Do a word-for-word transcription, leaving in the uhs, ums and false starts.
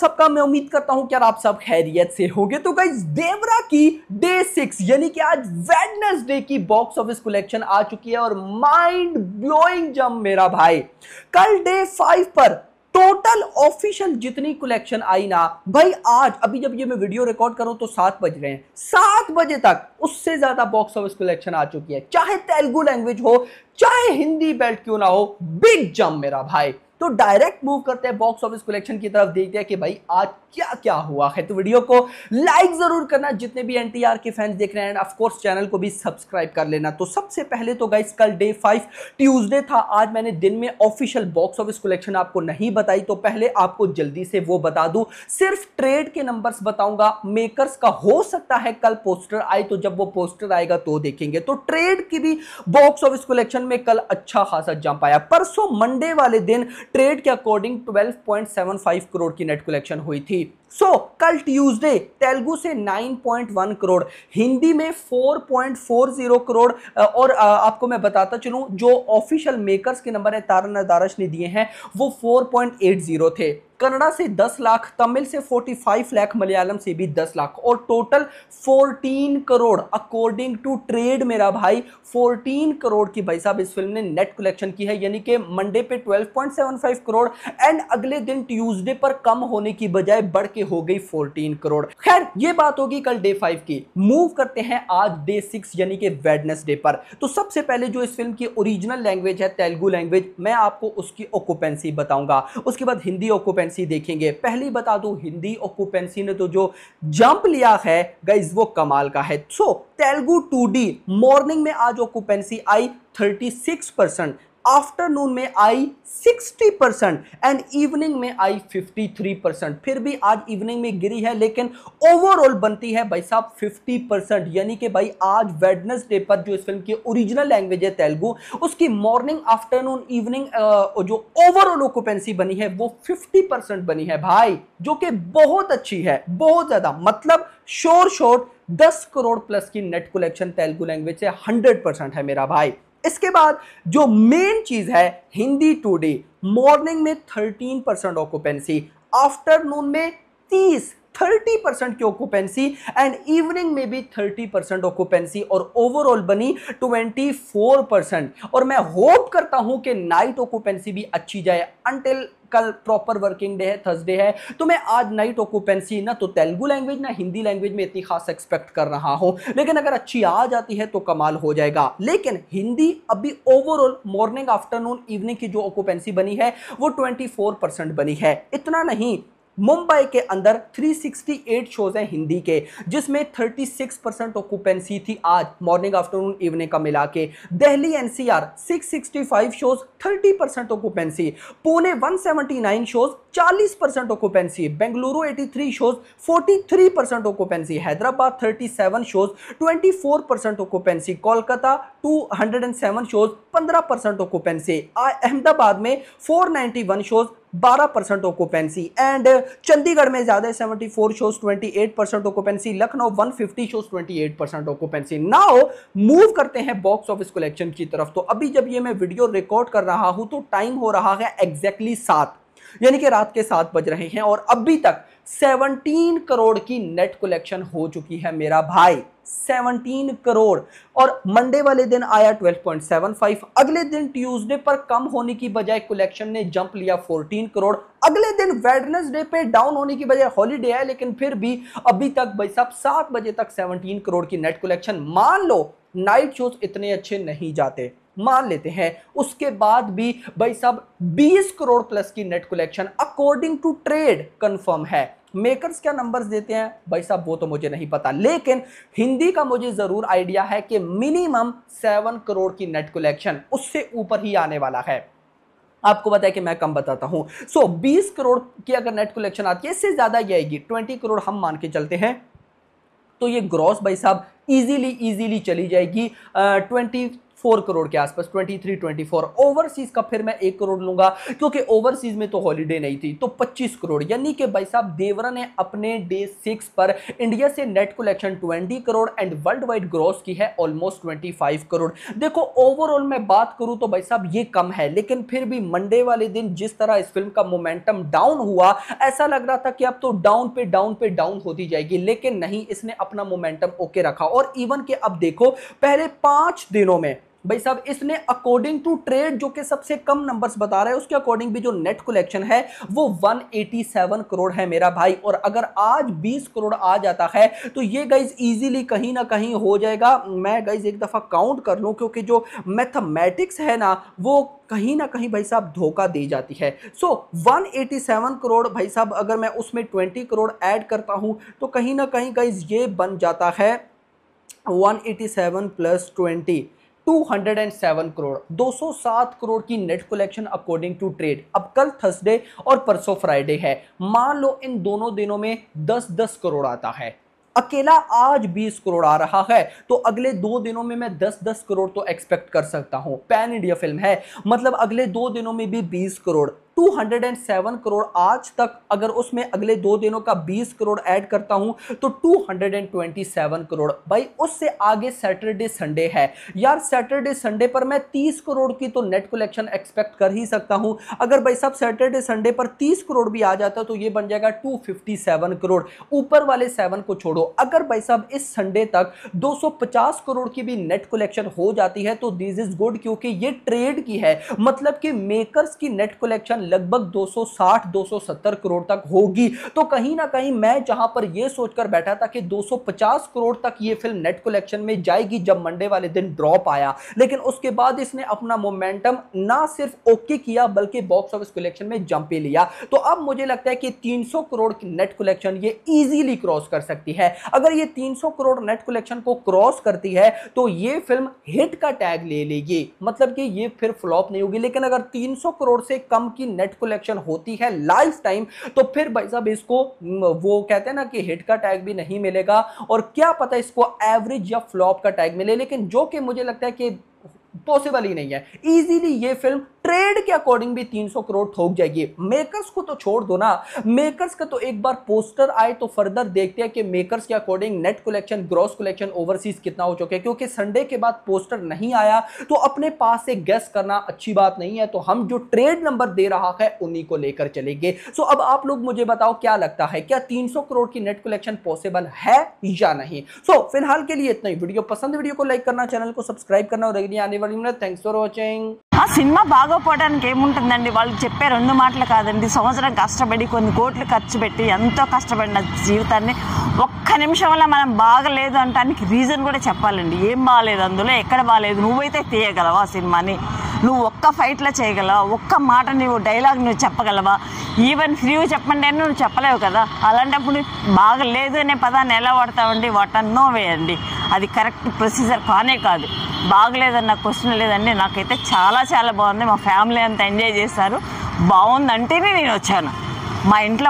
सबका, मैं उम्मीद करता हूं कि आप सब खैरियत से होंगे। तो गाइस देवरा की डे सिक्स यानी कि आज वेडनेसडे की बॉक्स ऑफिस कलेक्शन आ चुकी है और माइंड ब्लोइंग जंप मेरा भाई। कल डे फाइव पर टोटल ऑफिशियल जितनी कलेक्शन आई ना भाई, आज अभी जब ये मैं वीडियो रिकॉर्ड करूं तो सात बज रहे हैं, सात बजे तक उससे ज्यादा बॉक्स ऑफिस कलेक्शन आ चुकी है। चाहे तेलुगु लैंग्वेज हो चाहे हिंदी बेल्ट क्यों ना हो, बिग जंप मेरा भाई। तो डायरेक्ट मूव करते हैं बॉक्स ऑफिस कलेक्शन की तरफ, देखते हैं कि भाई आज क्या क्या हुआ है। तो वीडियो को लाइक जरूर करना जितने भी एनटीआर के फैंस देख रहे हैं, एंड ऑफ कोर्स चैनल को भी सब्सक्राइब कर लेना। तो सबसे पहले तो गाइस कल डे फाइव ट्यूसडे था, आज मैंने दिन में ऑफिशियल बॉक्स ऑफिस कलेक्शन आपको नहीं बताई, तो पहले आपको जल्दी से वो बता दूं। सिर्फ ट्रेड के नंबर्स बताऊंगा, मेकर्स का हो सकता है कल पोस्टर आए, तो जब वो पोस्टर आएगा तो देखेंगे। तो ट्रेड की भी बॉक्स ऑफिस कलेक्शन में कल अच्छा खासा जंप आया। परसों मंडे वाले दिन ट्रेड के अकॉर्डिंग बारह पॉइंट सात पाँच करोड़ की नेट कलेक्शन हुई थी। सो so, कल ट्यूसडे तेलुगु से नौ पॉइंट एक करोड़, हिंदी में चार पॉइंट चार शून्य करोड़, और आपको मैं बताता चलूं जो ऑफिशियल मेकर्स के नंबर है तारन दारश ने दिए हैं वो चार पॉइंट आठ शून्य थे। कन्नड़ा से दस लाख, तमिल से पैंतालीस लाख, मलयालम से भी दस लाख, और टोटल चौदह करोड़ अकॉर्डिंग टू ट्रेड मेरा भाई। चौदह करोड़ की भाई साहब इस फिल्म ने नेट कलेक्शन की है, यानी कि मंडे पे बारह पॉइंट सात पाँच करोड़ एंड अगले दिन ट्यूसडे पर कम होने की बजाय बढ़ के हो गई चौदह करोड़। खैर ये बात होगी कल डे फाइव की। मूव करते हैं आज डे सिक्स यानी कि वेडनेसडे पर। तो सबसे पहले जो इस फिल्म की ओरिजिनल लैंग्वेज है तेलुगु लैंग्वेज, मैं आपको उसकी ऑक्यूपेंसी बताऊंगा, उसके बाद हिंदी ऑक्यूपेंसी देखेंगे। पहली बता दूं हिंदी ऑक्यूपेंसी ने तो जो जंप लिया है गाइस वो कमाल का है। So Telugu two D morning में आज ऑक्यूपेंसी आई छत्तीस परसेंट, आफ्टरनून में आई साठ परसेंट एंड इवनिंग में आई तिरेपन परसेंट। फिर भी आज इवनिंग में गिरी है, लेकिन ओवरऑल बनती है भाई साहब पचास परसेंट, यानी कि भाई आज वेडनेसडे पर जो इस फिल्म की ओरिजिनल लैंग्वेज है तेलुगु, उसकी मॉर्निंग आफ्टरनून इवनिंग जो ओवरऑल ऑक्यूपेंसी बनी है वो पचास परसेंट बनी है भाई, जो कि बहुत अच्छी है, बहुत ज़्यादा। मतलब शोर शोर दस करोड़ प्लस की नेट कलेक्शन तेलुगु लैंग्वेज से सौ परसेंट है मेरा भाई। इसके बाद जो मेन चीज़ है हिंदी टुडे मॉर्निंग में तेरह परसेंट ऑक्यूपेंसी, आफ्टरनून में तीस तीस परसेंट की ऑक्यूपेंसी एंड इवनिंग में भी तीस परसेंट ऑक्यूपेंसी, और ओवरऑल बनी चौबीस परसेंट। और मैं होप करता हूं कि नाइट ऑक्यूपेंसी भी अच्छी जाए। अनटिल कल प्रॉपर वर्किंग डे है, थर्सडे है, तो मैं आज नाइट ऑक्यूपेंसी ना तो तेलुगु लैंग्वेज ना हिंदी लैंग्वेज में इतनी खास एक्सपेक्ट कर रहा हूं, लेकिन अगर अच्छी आ जाती है तो कमाल हो जाएगा। लेकिन हिंदी अभी ओवरऑल मॉर्निंग आफ्टरनून इवनिंग की जो ऑक्यूपेंसी बनी है वो ट्वेंटी फोर परसेंट बनी है। इतना नहीं, मुंबई के अंदर तीन सौ अड़सठ शोज हैं हिंदी के, जिसमें छत्तीस परसेंट ऑक्यूपेंसी थी आज मॉर्निंग आफ्टरनून इवनिंग का मिला के। दिल्ली एनसीआर छह सौ पैंसठ शोज तीस परसेंट ऑक्यूपेंसी, पुणे एक सौ उन्यासी शोज चालीस परसेंट ऑक्यूपेंसी, बेंगलुरु तिरासी शोज तैंतालीस परसेंट ऑक्यूपेंसी, हैदराबाद सैंतीस शोज चौबीस परसेंट ऑक्यूपेंसी, कोलकाता दो सौ सात शोज पंद्रह परसेंट ऑक्यूपेंसी, अहमदाबाद में चार सौ इक्यानवे शोज बारह परसेंट ऑक्यूपेंसी, एंड चंडीगढ़ में ज़्यादा चौहत्तर शोज अट्ठाईस परसेंट ऑक्यूपेंसी, लखनऊ एक सौ पचास शोज अट्ठाईस परसेंट ऑक्यूपेंसी। नाउ मूव करते हैं बॉक्स ऑफिस कलेक्शन की तरफ। तो अभी जब ये मैं वीडियो रिकॉर्ड कर रहा हूँ तो टाइम हो रहा है एग्जैक्टली सात, यानी कि रात के सात बज रहे हैं, और अभी तक सत्रह करोड़ की नेट कलेक्शन हो चुकी है मेरा भाई, सत्रह करोड़। और मंडे वाले दिन आया बारह पॉइंट सात पाँच, अगले दिन ट्यूसडे पर कम होने की बजाय कलेक्शन ने जंप लिया चौदह करोड़, अगले दिन वेडनेसडे पे डाउन होने की बजाय हॉलीडे है, लेकिन फिर भी अभी तक भाई साहब सात बजे तक सत्रह करोड़ की नेट कलेक्शन। मान लो नाइट शोज इतने अच्छे नहीं जाते, मान लेते हैं, उसके बाद भी भाई साहब बीस करोड़ प्लस की net collection according to trade confirm है। मेकर्स क्या नंबर्स देते हैं भाई साहब वो तो मुझे नहीं पता, लेकिन हिंदी का मुझे ज़रूर आइडिया है कि मिनिमम सात करोड़ की नेट कलेक्शन उससे ऊपर ही आने वाला है। आपको पता है कि मैं कम बताता हूँ। सो बीस करोड़ की अगर नेट कलेक्शन आती है, इससे ज़्यादा ही आएगी, बीस करोड़ हम मान के चलते हैं, तो ये ग्रॉस भाई साहब ईजीली ईजीली चली जाएगी ट्वेंटी फोर करोड़ के आसपास, तेईस चौबीस। ओवरसीज का फिर मैं एक करोड़ लूंगा क्योंकि ओवरसीज में तो हॉलीडे नहीं थी, तो पच्चीस करोड़। यानी कि भाई साहब देवरा ने अपने डे सिक्स पर इंडिया से नेट कलेक्शन बीस crore and world wide gross की है ऑलमोस्ट पच्चीस करोड़। देखो ओवरऑल मैं बात करूं तो भाई साहब ये कम है, लेकिन फिर भी मंडे वाले दिन जिस तरह इस फिल्म का मोमेंटम डाउन हुआ, ऐसा लग रहा था कि अब तो डाउन पे डाउन पे डाउन होती जाएगी, लेकिन नहीं, इसने अपना मोमेंटम ओके रखा। और इवन के अब देखो पहले पांच दिनों में भाई साहब इसने अकॉर्डिंग टू ट्रेड जो कि सबसे कम नंबर्स बता रहा है, उसके अकॉर्डिंग भी जो नेट कलेक्शन है वो एक सौ सत्तासी करोड़ है मेरा भाई। और अगर आज बीस करोड़ आ जाता है तो ये गाइज इजीली कहीं ना कहीं हो जाएगा। मैं गाइज एक दफ़ा काउंट कर लूँ क्योंकि जो मैथमेटिक्स है ना वो कहीं ना कहीं भाई साहब धोखा दे जाती है। सो एक सौ सत्तासी करोड़ भाई साहब अगर मैं उसमें बीस करोड़ ऐड करता हूँ तो कहीं ना कहीं गाइज ये बन जाता है एक सौ सत्तासी प्लस बीस, दो सौ सात करोड़, दो सौ सात करोड़ की net collection according to trade. अब कल थर्सडे और परसों फ्राइडे है, मान लो इन दोनों दिनों में दस दस करोड़ आता है, अकेला आज बीस करोड़ आ रहा है, तो अगले दो दिनों में मैं दस दस करोड़ तो एक्सपेक्ट कर सकता हूं। पैन इंडिया फिल्म है, मतलब अगले दो दिनों में भी बीस करोड़, दो सौ सात करोड़ आज तक, अगर उसमें अगले दो दिनों का बीस करोड़ ऐड करता हूं तो दो सौ सत्ताईस करोड़। भाई उससे आगे सैटरडे संडे है यार, सैटरडे संडे पर मैं तीस करोड़ की तो नेट कलेक्शन एक्सपेक्ट कर ही सकता हूं। अगर भाई साहब सैटरडे संडे पर तीस करोड़ भी आ जाता तो ये बन जाएगा दो सौ सत्तावन करोड़। ऊपर वाले सेवन को छोड़ो, अगर भाई साहब इस संडे तक दो सौ पचास करोड़ की भी नेट कलेक्शन हो जाती है तो दिस इज गुड, क्योंकि ये ट्रेड की है, मतलब कि मेकर्स की नेट कलेक्शन लगभग दो सौ साठ दो सौ सत्तर करोड़ तक होगी। तो कहीं ना कहीं मैं जहां पर यह सोचकर बैठा था कि दो सौ पचास करोड़ तक ये फिल्म नेट कलेक्शन में जाएगी जब मंडे वाले दिन ड्रॉप आया, लेकिन उसके बाद इसने अपना मोमेंटम ना सिर्फ ओके किया बल्कि बॉक्स ऑफिस कलेक्शन में जंप लिया। तो अब मुझे लगता है कि तीन सौ करोड़ की नेट कलेक्शन ये इजीली क्रॉस कर सकती है। अगर ये तीन सौ करोड़ नेट कलेक्शन को क्रॉस करती है तो ये फिल्म हिट का टैग ले लेगी, मतलब कि ये फिर फ्लॉप नहीं होगी। लेकिन अगर तीन सौ करोड़ से कम की नेट कलेक्शन होती है लाइफ टाइम तो फिर भाई साहब इसको वो कहते हैं ना कि हिट का टैग भी नहीं मिलेगा और क्या पता इसको एवरेज या फ्लॉप का टैग मिले, लेकिन जो कि मुझे लगता है कि पॉसिबल ही नहीं है। इजीली ये फिल्म ट्रेड के अकॉर्डिंग भी तीन सौ करोड़ ठोक जाएगी। मेकर्स को तो छोड़ दो ना, मेकर्स का तो एक बार पोस्टर आए तो फर्दर देखते हैं कि मेकर्स के according net collection, gross collection overseas कितना हो चुका है, क्योंकि संडे के बाद पोस्टर नहीं आया तो अपने पास से गेस करना अच्छी बात नहीं है। तो हम जो ट्रेड नंबर दे रहा है उन्हीं को लेकर चलेंगे। सो अब आप लोग मुझे बताओ क्या लगता है, क्या तीन सौ करोड़ की नेट कलेक्शन पॉसिबल है या नहीं। सो फिलहाल के लिए इतना ही। वीडियो पसंद वीडियो को लाइक करना, चैनल को सब्सक्राइब करना और अगली आने वाली मिनट। Thanks for watching. ఆ సినిమా బాగోపోవడానికి ఏముంటుందండి, వాళ్ళు చెప్పే రెండు మాటలు కాదండి, సంవత్సరం కష్టపడి కొన్ని కోట్లు ఖర్చు పెట్టి ఎంతో కష్టపడిన జీవితాన్ని ఒక్క నిమిషం వల్ల మనం బాగలేదు అంటానికి రీజన్ కూడా చెప్పాలండి. ఏం బాగలేదు అందులో, ఎక్కడ బాగలేదు, నువ్వైతే తీయగలవా ఆ సినిమాని, నువ్వు ఒక్క ఫైట్లో చేయగలవా, ఒక్క మాట నువ్వు డైలాగ్ నువ్వు చెప్పగలవా, ఈవెన్ ఫ్రీవ్ చెప్పండి అని నువ్వు చెప్పలేవు కదా. అలాంటప్పుడు బాగలేదు అనే పదాన్ని ఎలా వాడతావండి, వాట్ ఆర్ నో వే అండి, అది కరెక్ట్ ప్రొసీజర్ కానే కాదు. బాగలేదని నాకు క్వశ్చన్ లేదండి, నాకైతే చాలా చాలా బాగుంది, మా ఫ్యామిలీ అంతా ఎంజాయ్ చేశారు, బాగుందంటేనే నేను వచ్చాను. మా ఇంట్లో